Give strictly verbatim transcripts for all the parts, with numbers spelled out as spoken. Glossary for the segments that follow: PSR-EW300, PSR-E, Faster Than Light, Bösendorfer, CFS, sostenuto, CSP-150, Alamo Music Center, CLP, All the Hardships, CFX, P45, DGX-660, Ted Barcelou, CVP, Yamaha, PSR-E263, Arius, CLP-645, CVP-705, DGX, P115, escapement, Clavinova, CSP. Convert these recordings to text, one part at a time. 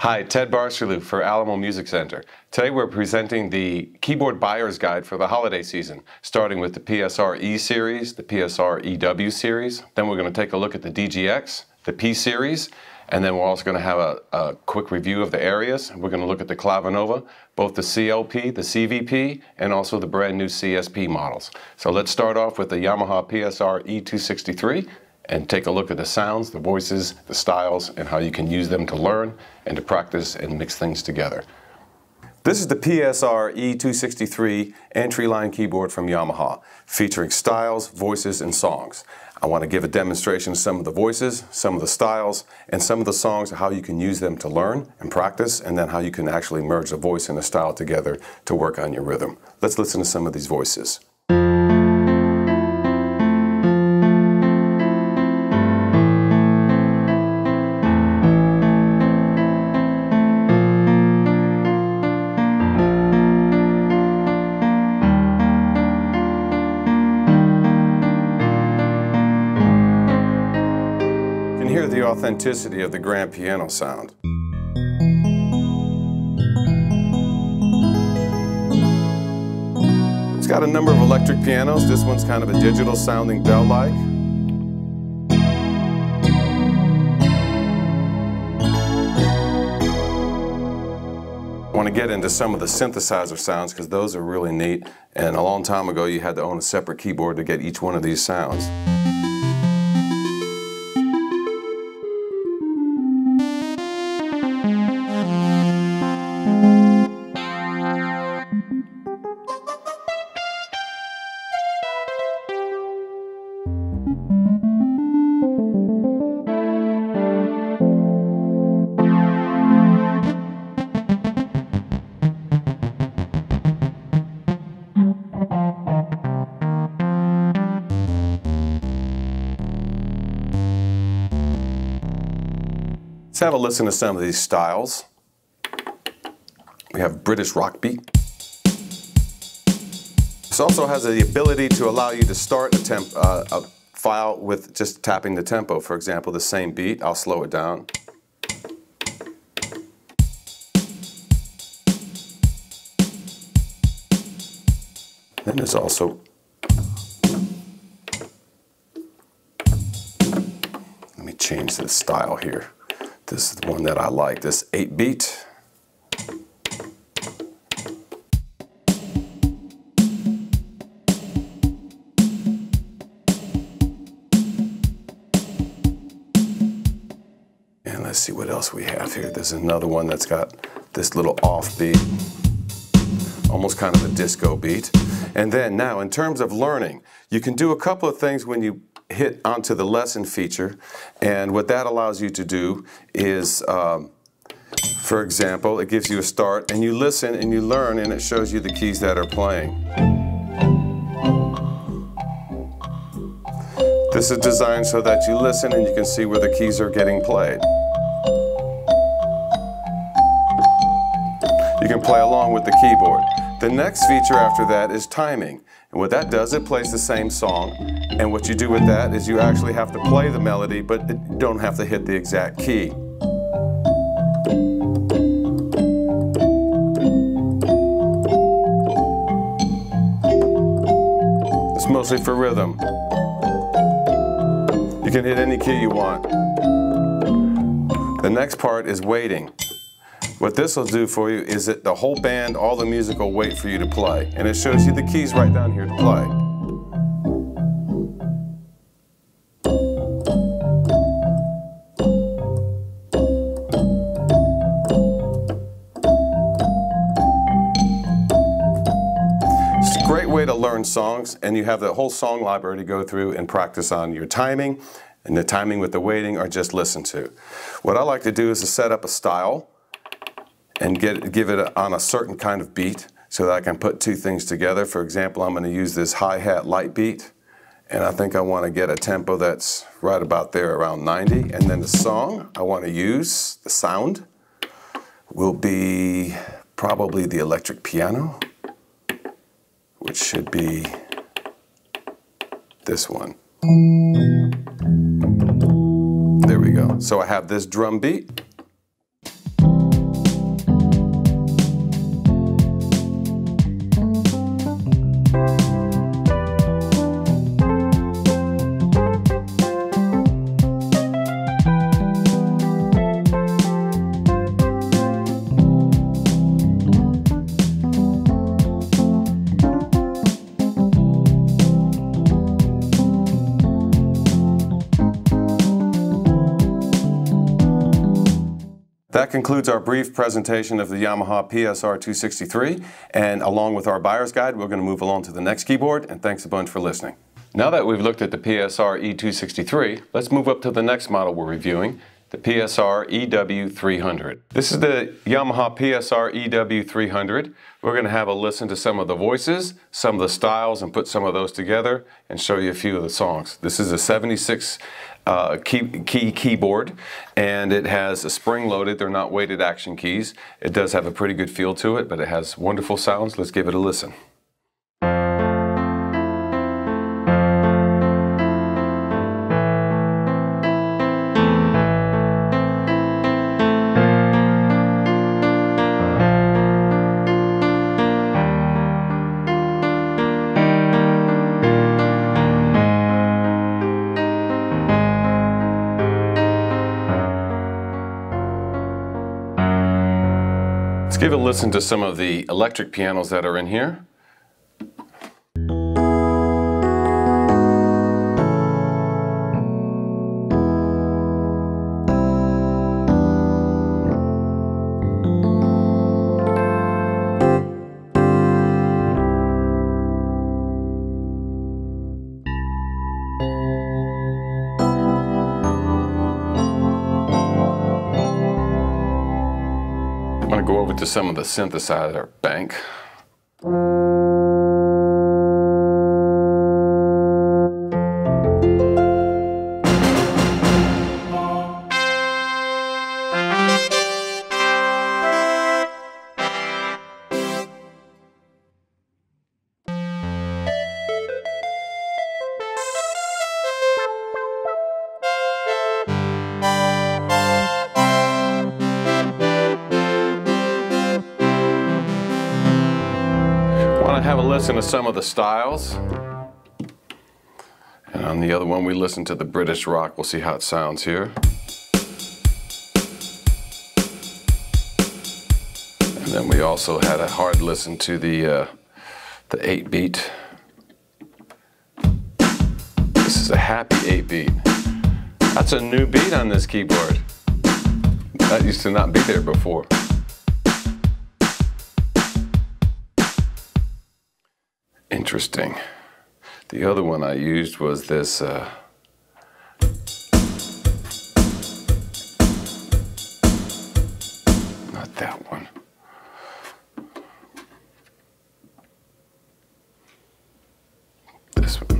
Hi, Ted Barcelou for Alamo Music Center. Today we're presenting the Keyboard Buyer's Guide for the holiday season, starting with the P S R E series, the P S R E W series. Then we're going to take a look at the D G X, the P-Series, and then we're also going to have a, a quick review of the Arius. We're going to look at the Clavinova, both the C L P, the C V P, and also the brand new C S P models. So let's start off with the Yamaha P S R E two sixty-three. And take a look at the sounds, the voices, the styles, and how you can use them to learn and to practice and mix things together. This is the P S R E two sixty-three entry-line keyboard from Yamaha, featuring styles, voices, and songs. I want to give a demonstration of some of the voices, some of the styles, and some of the songs, how you can use them to learn and practice, and then how you can actually merge a voice and a style together to work on your rhythm. Let's listen to some of these voices. Hear the authenticity of the grand piano sound. It's got a number of electric pianos. This one's kind of a digital sounding bell-like. I want to get into some of the synthesizer sounds because those are really neat, and a long time ago you had to own a separate keyboard to get each one of these sounds. Let's have a listen to some of these styles. We have British rock beat. This also has the ability to allow you to start a, temp, uh, a file with just tapping the tempo. For example, the same beat, I'll slow it down. Then there's also, let me change this style here. This is the one that I like, this eight beat. And let's see what else we have here. There's another one that's got this little off beat, almost kind of a disco beat. And then now, in terms of learning, you can do a couple of things when you hit onto the lesson feature, and what that allows you to do is, um, for example, it gives you a start and you listen and you learn, and it shows you the keys that are playing. This is designed so that you listen and you can see where the keys are getting played. You can play along with the keyboard. The next feature after that is timing. And what that does, it plays the same song. And what you do with that is you actually have to play the melody, but you don't have to hit the exact key. It's mostly for rhythm. You can hit any key you want. The next part is waiting. What this will do for you is that the whole band, all the music will wait for you to play. And it shows you the keys right down here to play. It's a great way to learn songs, and you have the whole song library to go through and practice on your timing, and the timing with the waiting are just listen to. What I like to do is to set up a style and get, give it a, on a certain kind of beat so that I can put two things together. For example, I'm going to use this hi-hat light beat, and I think I want to get a tempo that's right about there, around ninety. And then the song I want to use, the sound, will be probably the electric piano, which should be this one. There we go. So I have this drum beat. That concludes our brief presentation of the Yamaha P S R two sixty-three, and along with our buyer's guide, we're going to move along to the next keyboard, and thanks a bunch for listening. Now that we've looked at the P S R E two sixty-three, let's move up to the next model we're reviewing, the P S R E W three hundred. This is the Yamaha P S R E W three hundred. We're going to have a listen to some of the voices, some of the styles, and put some of those together and show you a few of the songs. This is a seventy-six uh, key, key keyboard, and it has a spring-loaded, they're not weighted action keys. It does have a pretty good feel to it, but it has wonderful sounds. Let's give it a listen. Give a listen to some of the electric pianos that are in here. Go over to some of the synthesizer bank. Have a listen to some of the styles, and on the other one we listen to the British rock. We'll see how it sounds here, and then we also had a hard listen to the uh, the eight beat. This is a happy eight beat. That's a new beat on this keyboard that used to not be there before. Interesting. The other one I used was this uh, not that one. This one.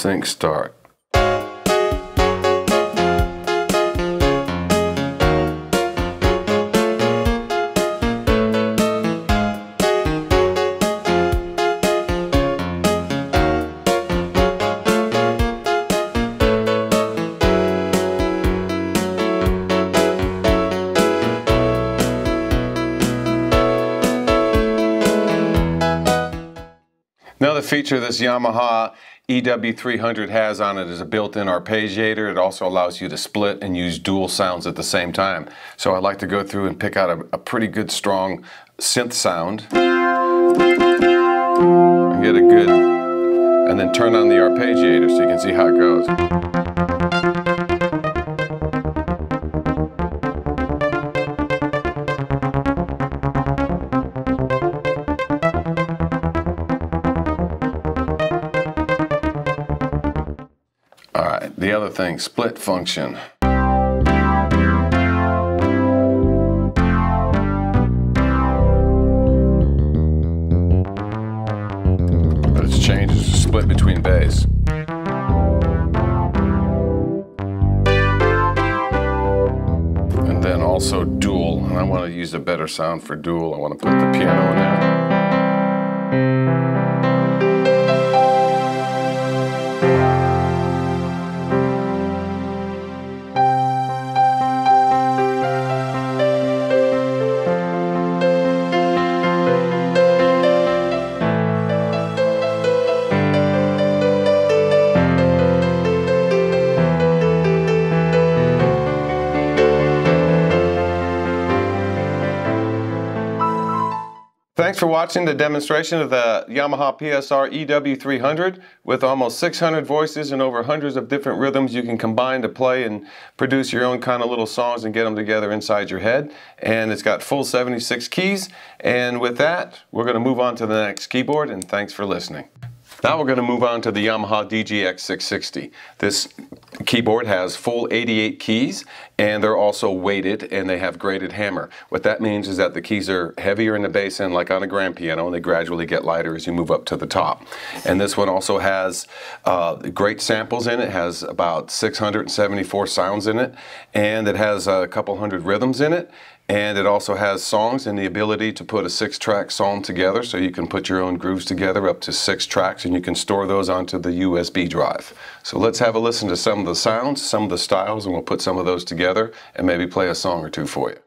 Sync start. Another feature this Yamaha E W three hundred has on it is a built-in arpeggiator. It also allows you to split and use dual sounds at the same time. So I like to go through and pick out a, a pretty good strong synth sound. And get a good, and then turn on the arpeggiator so you can see how it goes. The other thing, split function. But it's changed, it's a split between bass. And then also dual, and I want to use a better sound for dual. I want to put the piano in there. Thanks for watching the demonstration of the Yamaha P S R E W three hundred. With almost six hundred voices and over hundreds of different rhythms you can combine to play and produce your own kind of little songs and get them together inside your head. And it's got full seventy-six keys. And with that, we're going to move on to the next keyboard, and thanks for listening. Now we're going to move on to the Yamaha D G X six sixty. This keyboard has full eighty-eight keys, and they're also weighted, and they have graded hammer. What that means is that the keys are heavier in the bass end, like on a grand piano, and they gradually get lighter as you move up to the top. And this one also has uh, great samples in it. It has about six hundred seventy-four sounds in it, and it has a couple hundred rhythms in it. And it also has songs and the ability to put a six-track song together, so you can put your own grooves together up to six tracks, and you can store those onto the U S B drive. So let's have a listen to some of the sounds, some of the styles, and we'll put some of those together and maybe play a song or two for you.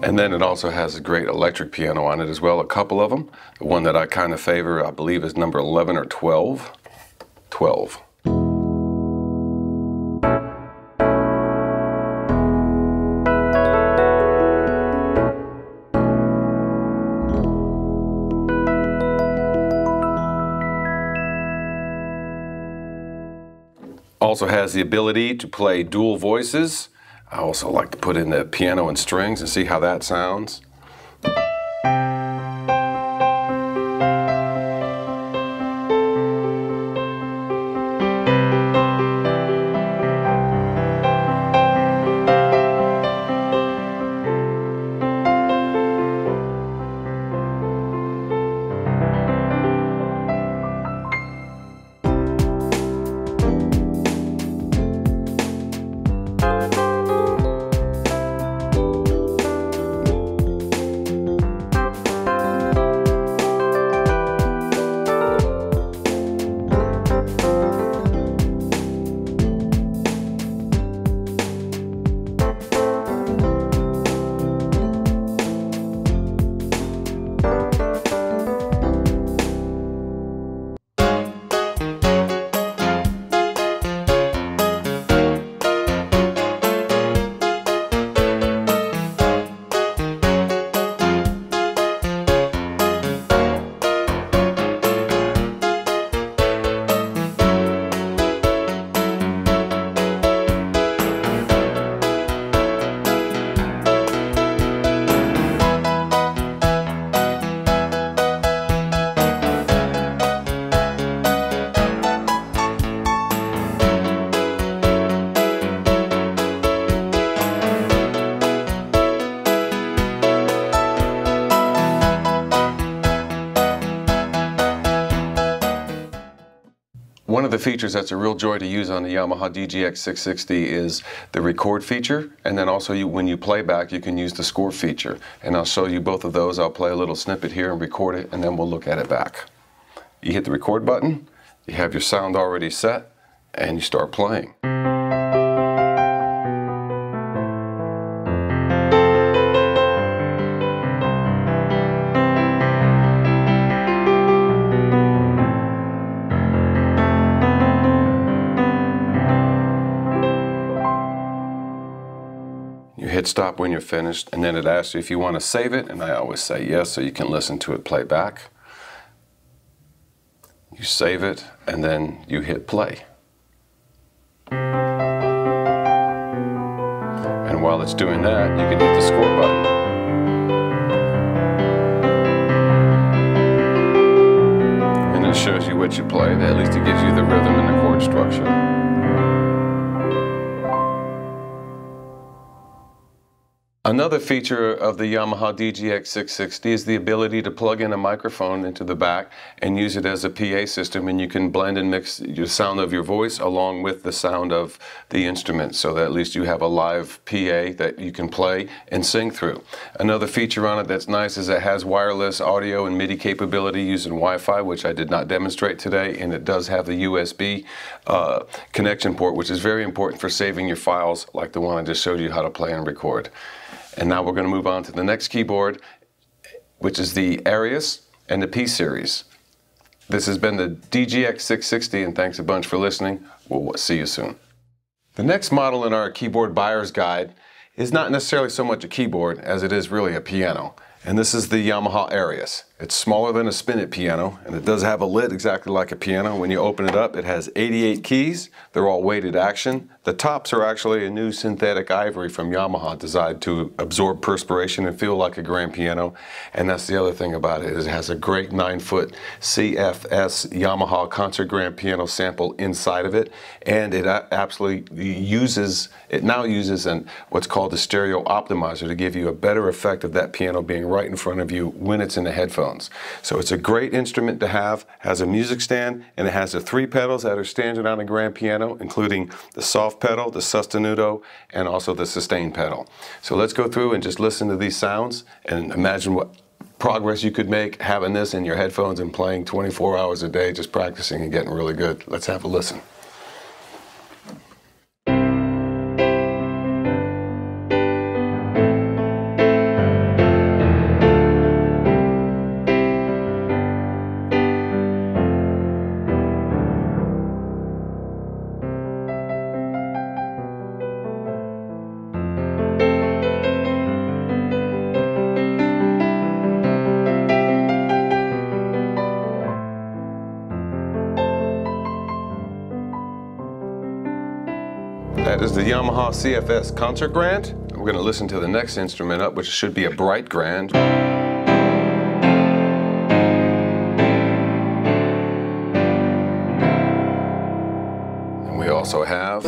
And then it also has a great electric piano on it as well, a couple of them. The one that I kind of favor, I believe, is number eleven or twelve. twelve. Also has the ability to play dual voices. I also like to put in the piano and strings and see how that sounds. One of the features that's a real joy to use on the Yamaha D G X six sixty is the record feature, and then also you, when you play back, you can use the score feature. And I'll show you both of those. I'll play a little snippet here and record it, and then we'll look at it back. You hit the record button, you have your sound already set, and you start playing. Hit stop when you're finished, and then it asks you if you want to save it, and I always say yes, so you can listen to it play back. You save it, and then you hit play. And while it's doing that, you can hit the score button. And it shows you what you played, at least it gives you the rhythm and the chord structure. Another feature of the Yamaha D G X six sixty is the ability to plug in a microphone into the back and use it as a P A system, and you can blend and mix the sound of your voice along with the sound of the instrument, so that at least you have a live P A that you can play and sing through. Another feature on it that's nice is it has wireless audio and MIDI capability using Wi-Fi, which I did not demonstrate today, and it does have the U S B uh, connection port, which is very important for saving your files like the one I just showed you how to play and record. And now we're going to move on to the next keyboard, which is the Arius and the P-Series. This has been the D G X six sixty, and thanks a bunch for listening. We'll see you soon. The next model in our keyboard buyer's guide is not necessarily so much a keyboard as it is really a piano. And this is the Yamaha Arius. It's smaller than a spinet piano, and it does have a lid exactly like a piano. When you open it up, it has eighty-eight keys. They're all weighted action. The tops are actually a new synthetic ivory from Yamaha designed to absorb perspiration and feel like a grand piano. And that's the other thing about it, is it has a great nine-foot C F S Yamaha concert grand piano sample inside of it. And it absolutely uses, it now uses an, what's called a stereo optimizer to give you a better effect of that piano being right in front of you when it's in the headphones. So it's a great instrument to have, has a music stand, and it has the three pedals that are standard on a grand piano, including the soft pedal, the sostenuto, and also the sustain pedal. So let's go through and just listen to these sounds and imagine what progress you could make having this in your headphones and playing twenty-four hours a day, just practicing and getting really good. Let's have a listen. That is the Yamaha C F S Concert Grand. We're going to listen to the next instrument up, which should be a bright grand. And we also have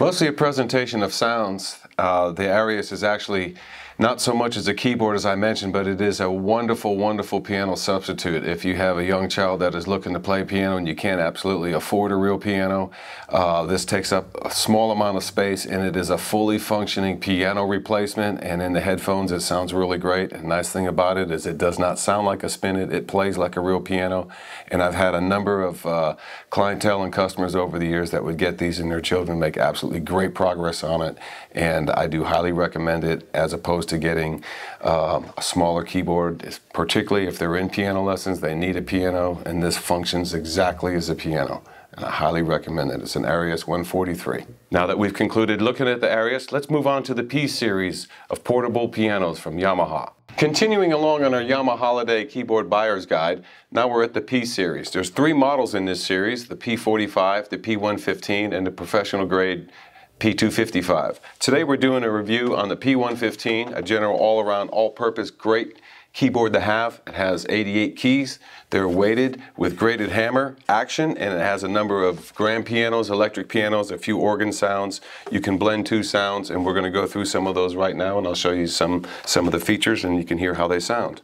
mostly a presentation of sounds. Uh, the Arius is actually not so much as a keyboard as I mentioned, but it is a wonderful, wonderful piano substitute. If you have a young child that is looking to play piano and you can't absolutely afford a real piano, uh, this takes up a small amount of space, and it is a fully functioning piano replacement. And in the headphones, it sounds really great. And the nice thing about it is it does not sound like a spinet. It plays like a real piano. And I've had a number of uh, clientele and customers over the years that would get these and their children make absolutely great progress on it, and I do highly recommend it as opposed to getting um, a smaller keyboard, particularly if they're in piano lessons. They need a piano, and this functions exactly as a piano, and I highly recommend it. It's an Arius one forty-three. Now that we've concluded looking at the Arius, let's move on to the P-Series of portable pianos from Yamaha. Continuing along on our Yamaha Holiday Keyboard Buyer's Guide, now we're at the P-Series. There's three models in this series, the P forty-five, the P one fifteen, and the professional grade P two fifty-five. Today we're doing a review on the P one fifteen, a general all-around, all-purpose, great keyboard to have. It has eighty-eight keys. They're weighted with graded hammer action, and it has a number of grand pianos, electric pianos, a few organ sounds. You can blend two sounds, and we're going to go through some of those right now, and I'll show you some, some of the features, and you can hear how they sound.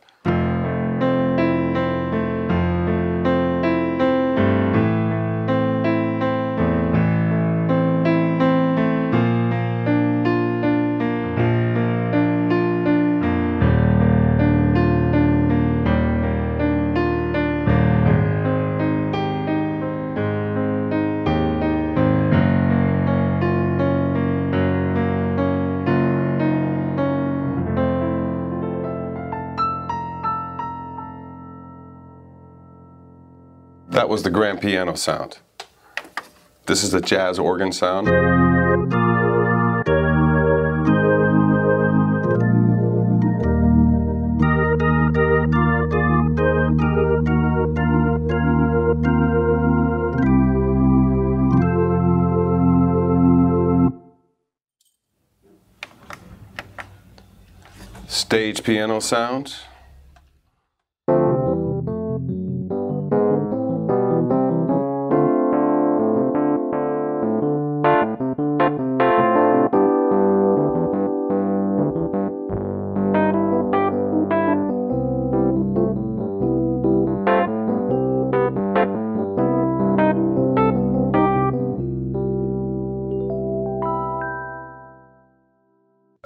That was the grand piano sound. This is the jazz organ sound. Stage piano sound.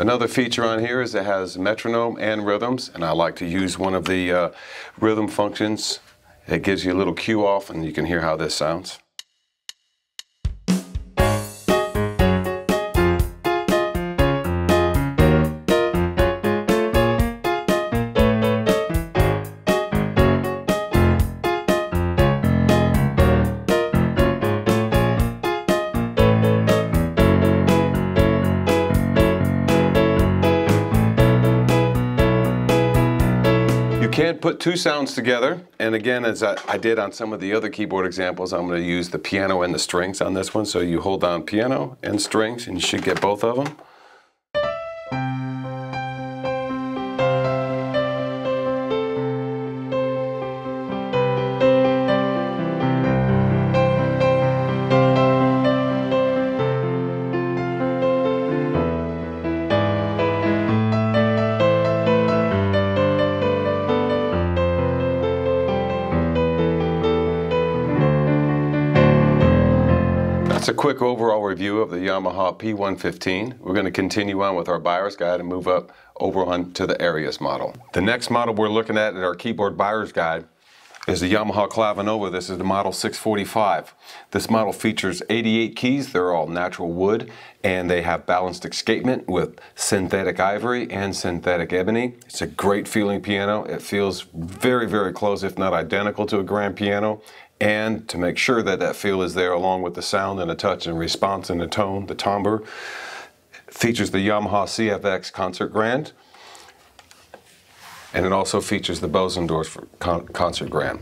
Another feature on here is it has metronome and rhythms, and I like to use one of the uh, rhythm functions. It gives you a little cue off, and you can hear how this sounds. Can't put two sounds together, and again, as I, I did on some of the other keyboard examples, I'm going to use the piano and the strings on this one. So you hold down piano and strings, and you should get both of them. A quick overall review of the Yamaha P one fifteen. We're going to continue on with our buyer's guide and move up over on to the Arius model. The next model we're looking at in our keyboard buyer's guide is the Yamaha Clavinova. This is the model six forty-five. This model features eighty-eight keys. They're all natural wood, and they have balanced escapement with synthetic ivory and synthetic ebony. It's a great feeling piano. It feels very, very close, if not identical, to a grand piano. And to make sure that that feel is there, along with the sound and the touch and response and the tone, the timbre, features the Yamaha C F X Concert Grand, and it also features the Bösendorfer Concert Grand.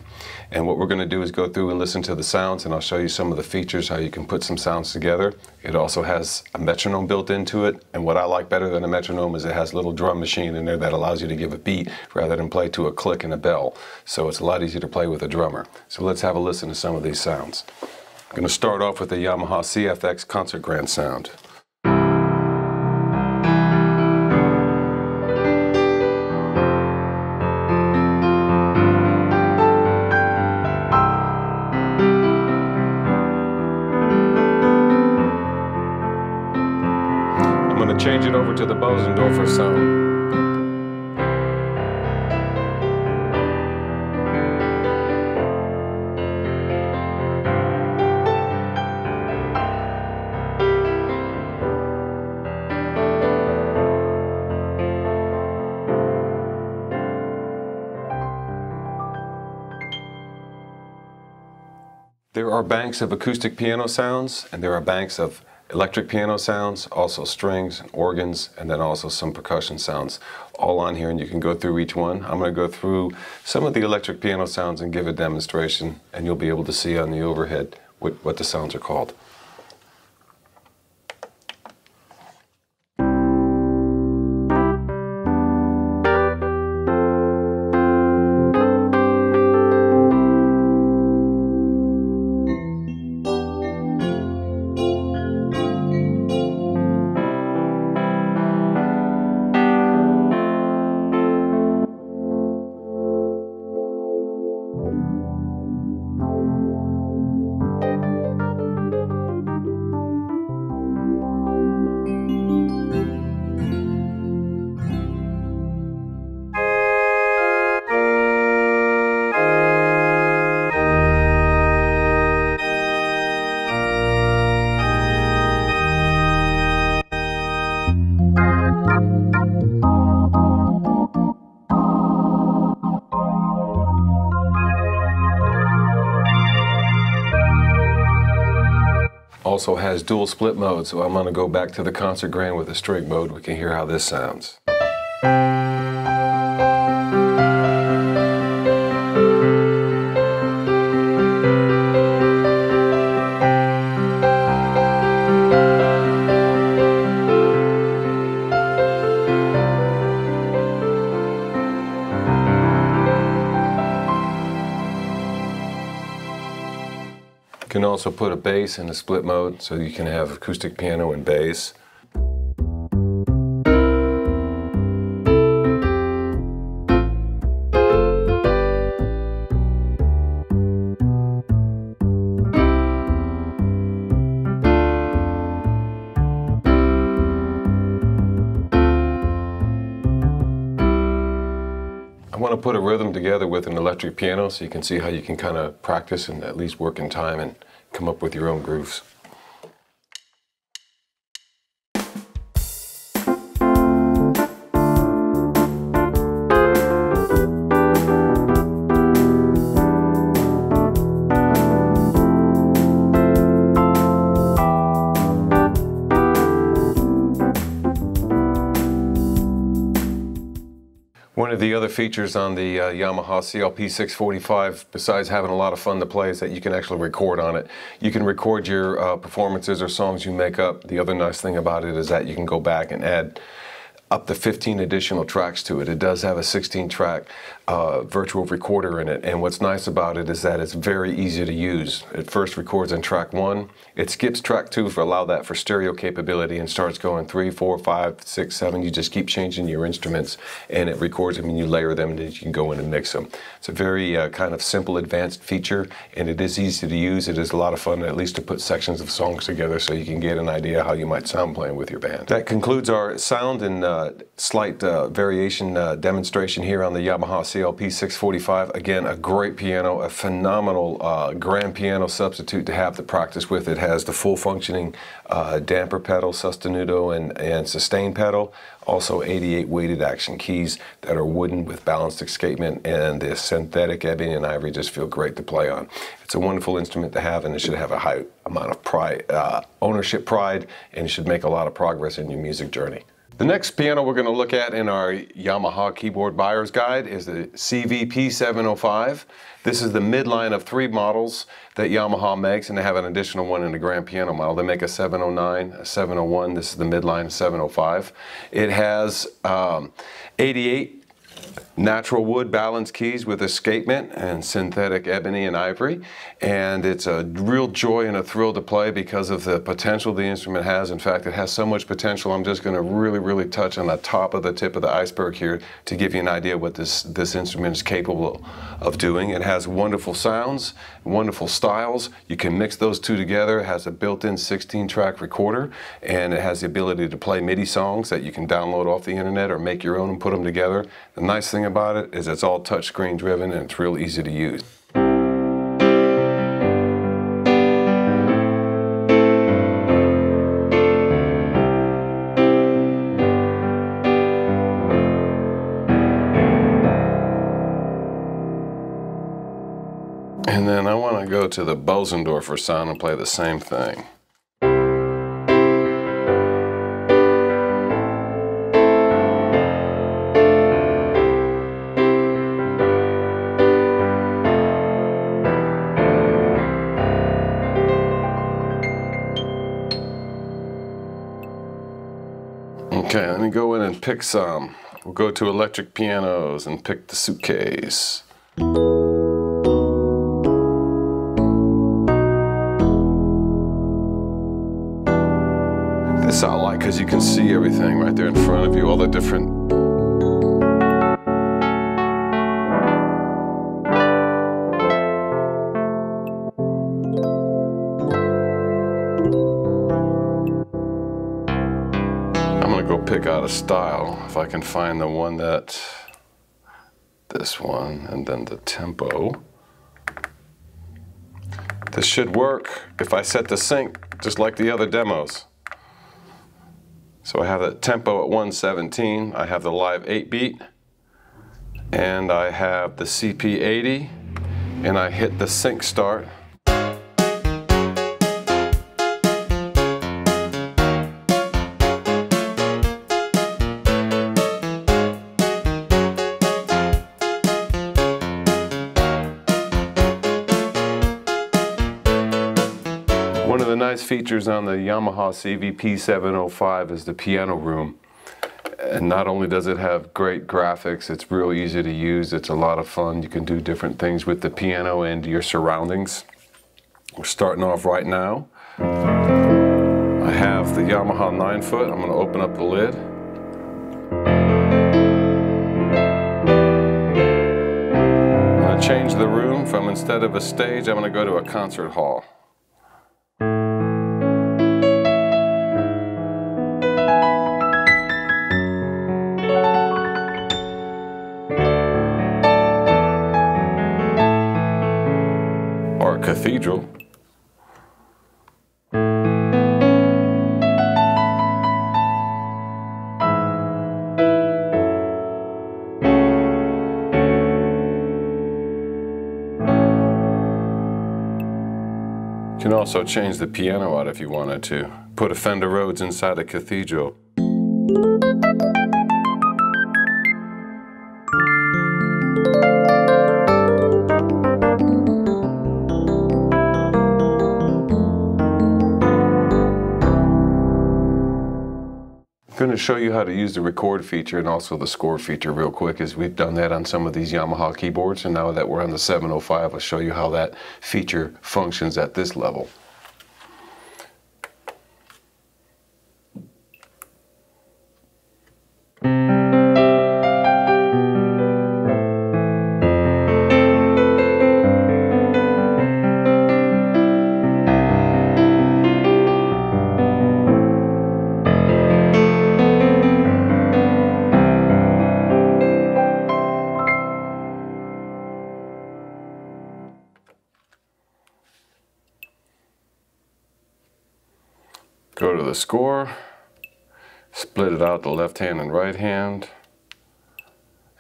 And what we're going to do is go through and listen to the sounds, and I'll show you some of the features, how you can put some sounds together. It also has a metronome built into it, and what I like better than a metronome is it has a little drum machine in there that allows you to give a beat rather than play to a click and a bell. So it's a lot easier to play with a drummer. So let's have a listen to some of these sounds. I'm going to start off with the Yamaha C F X Concert Grand sound. Change it over to the Bösendorfer sound. There are banks of acoustic piano sounds, and there are banks of electric piano sounds, also strings, and organs, and then also some percussion sounds all on here, and you can go through each one. I'm going to go through some of the electric piano sounds and give a demonstration, and you'll be able to see on the overhead what, what the sounds are called. also has dual split mode, so I'm going to go back to the concert grand with the string mode. We can hear how this sounds. You can also put a bass in the split mode, so you can have acoustic piano and bass. I want to put a rhythm together with an electric piano so you can see how you can kind of practice and at least work in time and come up with your own grooves. One of the other features on the uh, Yamaha C L P six forty-five, besides having a lot of fun to play, is that you can actually record on it. You can record your uh, performances or songs you make up. The other nice thing about it is that you can go back and add up to fifteen additional tracks to it. It does have a sixteen track uh, virtual recorder in it, and what's nice about it is that it's very easy to use. It first records in track one, it skips track two for allow that for stereo capability, and starts going three, four, five, six, seven. You just keep changing your instruments and it records them and you layer them and you can go in and mix them. It's a very uh, kind of simple advanced feature, and it is easy to use. It is a lot of fun, at least to put sections of songs together so you can get an idea how you might sound playing with your band. That concludes our sound and uh, slight uh, variation uh, demonstration here on the Yamaha C L P six forty-five. Again, a great piano, a phenomenal uh, grand piano substitute to have to practice with. It has the full functioning uh, damper pedal, sostenuto, and, and sustain pedal. Also eighty-eight weighted action keys that are wooden with balanced escapement, and the synthetic ebony and ivory just feel great to play on. It's a wonderful instrument to have, and it should have a high amount of pride, uh, ownership pride, and should make a lot of progress in your music journey. The next piano we're going to look at in our Yamaha Keyboard Buyer's Guide is the C V P seven oh five. This is the midline of three models that Yamaha makes, and they have an additional one in the grand piano model. They make a seven oh nine, a seven oh one. This is the midline seven oh five. It has um, eighty-eight natural wood balanced keys with escapement and synthetic ebony and ivory, and it's a real joy and a thrill to play because of the potential the instrument has. In fact, it has so much potential, I'm just going to really really touch on the top of the tip of the iceberg here to give you an idea what this this instrument is capable of doing. It has wonderful sounds, wonderful styles. You can mix those two together. It has a built-in sixteen track recorder, and it has the ability to play MIDI songs that you can download off the internet or make your own and put them together. The nice thing about it is it's all touchscreen driven and it's real easy to use. And then I want to go to the Bösendorfer sound and play the same thing. Okay, let me go in and pick some. We'll go to electric pianos and pick the suitcase. This I like because you can see everything right there in front of you, all the different. Pick out a style if I can find the one that this one, and then the tempo. This should work if I set the sync just like the other demos. So I have that tempo at one seventeen, I have the live eight beat, and I have the C P eighty, and I hit the sync start. nice features on the Yamaha C V P seven oh five is the piano room. And not only does it have great graphics, it's real easy to use, it's a lot of fun. You can do different things with the piano and your surroundings. We're starting off right now. I have the Yamaha nine foot. I'm going to open up the lid. I'm going to change the room from, instead of a stage, I'm going to go to a concert hall. Cathedral. You can also change the piano out if you wanted to. Put a Fender Rhodes inside a cathedral. I'm going to show you how to use the record feature and also the score feature real quick, as we've done that on some of these Yamaha keyboards, and now that we're on the seven oh five, I'll show you how that feature functions at this level. Go to the score, split it out to left hand and right hand,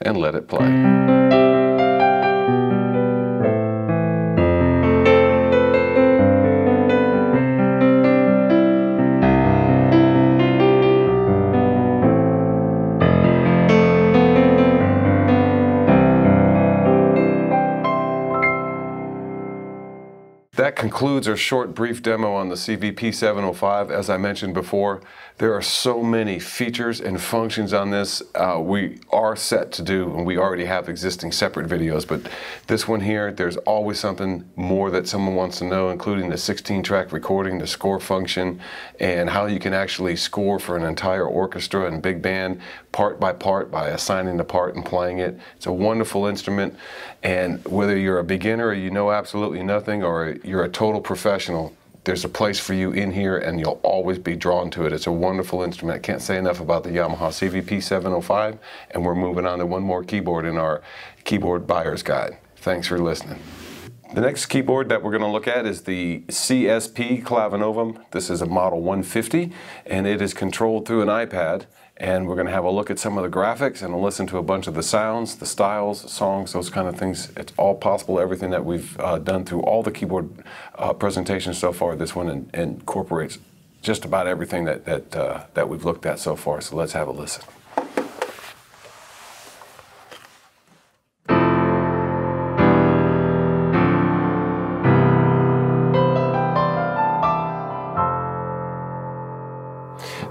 and let it play. That concludes our short, brief demo on the C V P seven oh five. As I mentioned before, there are so many features and functions on this. Uh, we are set to do, and we already have existing separate videos, but this one here, there's always something more that someone wants to know, including the sixteen track recording, the score function, and how you can actually score for an entire orchestra and big band part by part by assigning the part and playing it. It's a wonderful instrument, and whether you're a beginner or you know absolutely nothing, or a you're a total professional, there's a place for you in here, and you'll always be drawn to it. It's a wonderful instrument. I can't say enough about the Yamaha C V P seven oh five, and we're moving on to one more keyboard in our Keyboard Buyer's Guide. Thanks for listening. The next keyboard that we're going to look at is the C S P Clavinova. This is a model one fifty, and it is controlled through an iPad. And we're going to have a look at some of the graphics and listen to a bunch of the sounds, the styles, songs, those kind of things. It's all possible. Everything that we've uh, done through all the keyboard uh, presentations so far, this one in, incorporates just about everything that, that, uh, that we've looked at so far. So let's have a listen.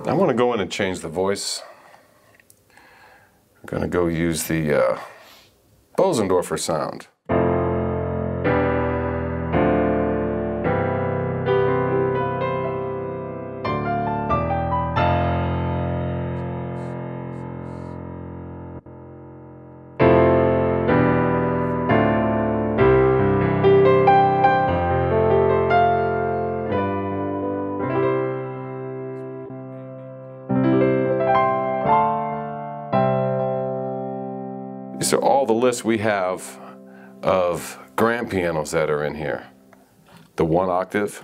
I'm going to go in and change the voice. I'm going to go use the uh, Bösendorfer sound. These are all the lists we have of grand pianos that are in here. The one octave. You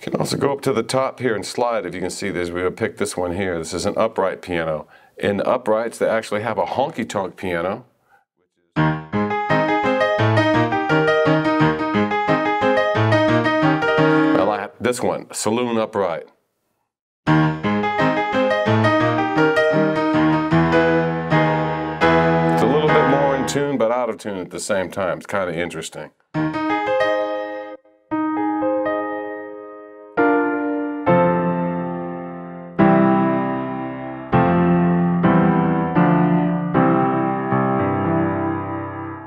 can also go up to the top here and slide. If you can see this, we would pick this one here. This is an upright piano. In uprights, they actually have a honky-tonk piano. This one, saloon upright. out of tune at the same time. It's kind of interesting.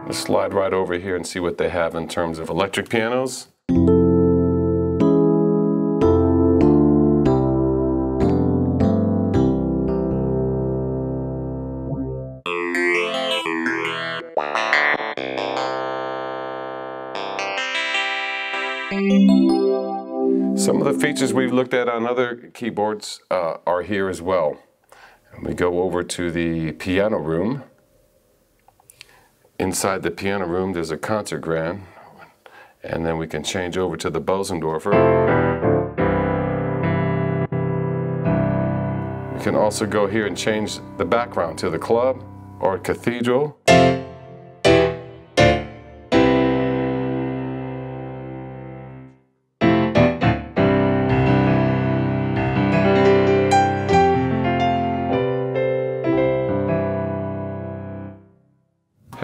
Let's slide right over here and see what they have in terms of electric pianos. Some of the features we've looked at on other keyboards uh, are here as well. And we go over to the piano room. Inside the piano room there's a concertgrand, and then we can change over to the Bösendorfer. We can also go here and change the background to the club or cathedral.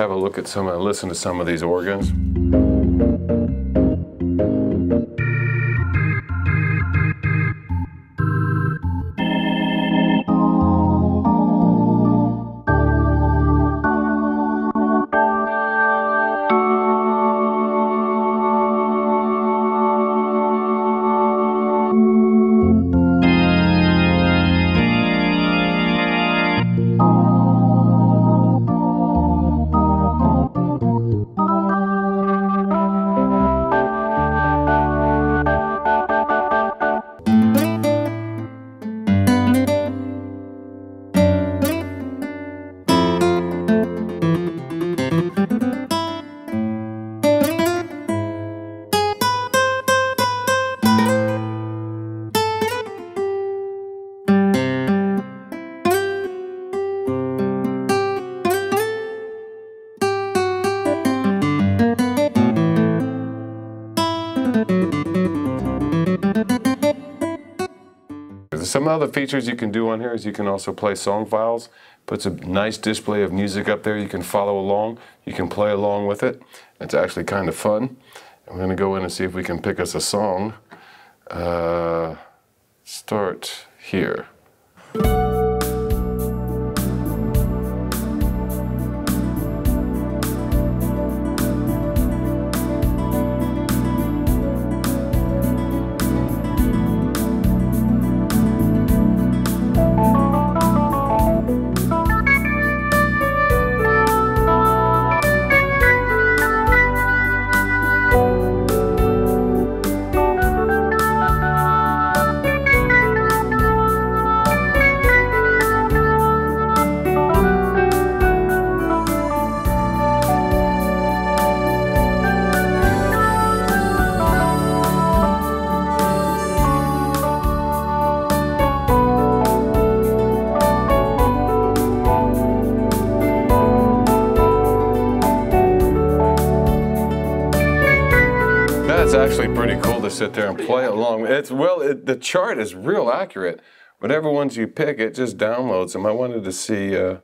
Have a look at some and listen to some of these organs. Some other features you can do on here is you can also play song files. Puts a nice display of music up there. You can follow along. You can play along with it. It's actually kind of fun. I'm going to go in and see if we can pick us a song. Uh, start here. It's actually pretty cool to sit there and play along. It's well, it, the chart is real accurate. Whatever ones you pick, it just downloads them. I wanted to see. Uh...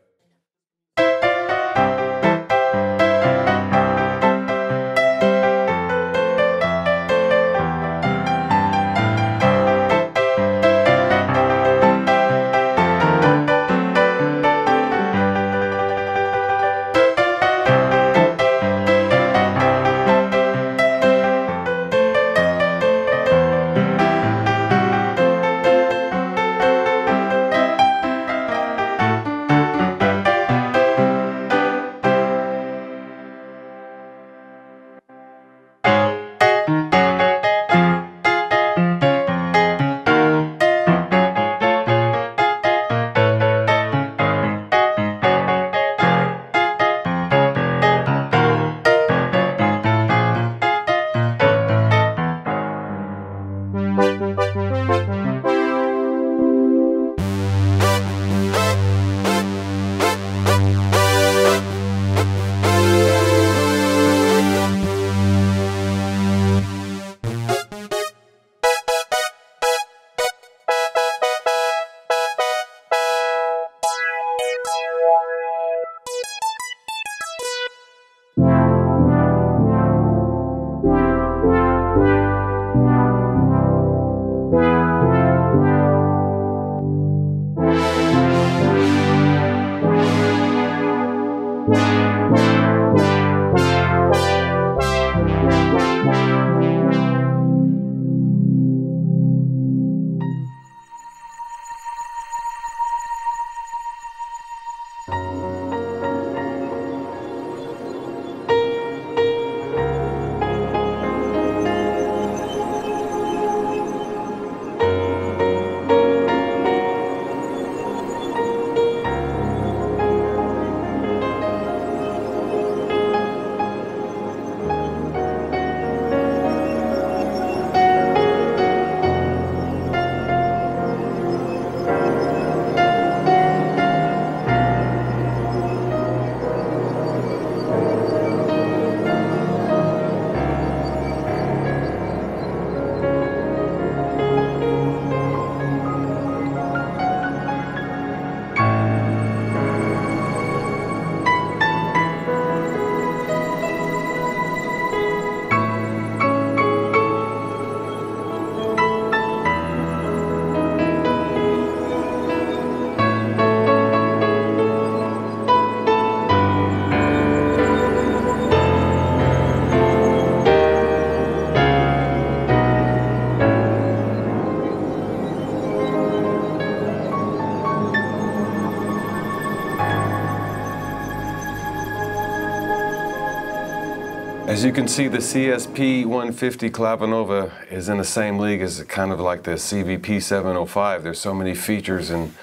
As you can see, the C S P one fifty Clavinova is in the same league as kind of like the C V P seven oh five. There's so many features and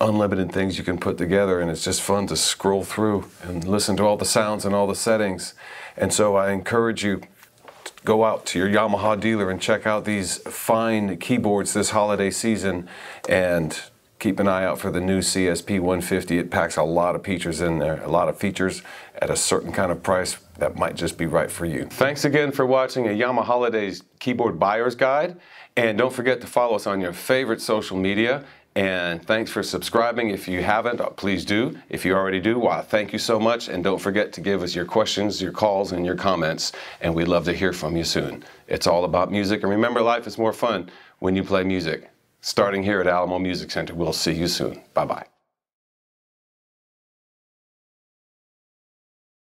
unlimited things you can put together, and it's just fun to scroll through and listen to all the sounds and all the settings. And so I encourage you to go out to your Yamaha dealer and check out these fine keyboards this holiday season, and keep an eye out for the new C S P one fifty. It packs a lot of features in there, a lot of features at a certain kind of price that might just be right for you. Thanks again for watching a Yamaha Holidays Keyboard Buyer's Guide. And don't forget to follow us on your favorite social media. And thanks for subscribing. If you haven't, please do. If you already do, wow, thank you so much. And don't forget to give us your questions, your calls, and your comments. And we'd love to hear from you soon. It's all about music. And remember, life is more fun when you play music. Starting here at Alamo Music Center. We'll see you soon. Bye-bye.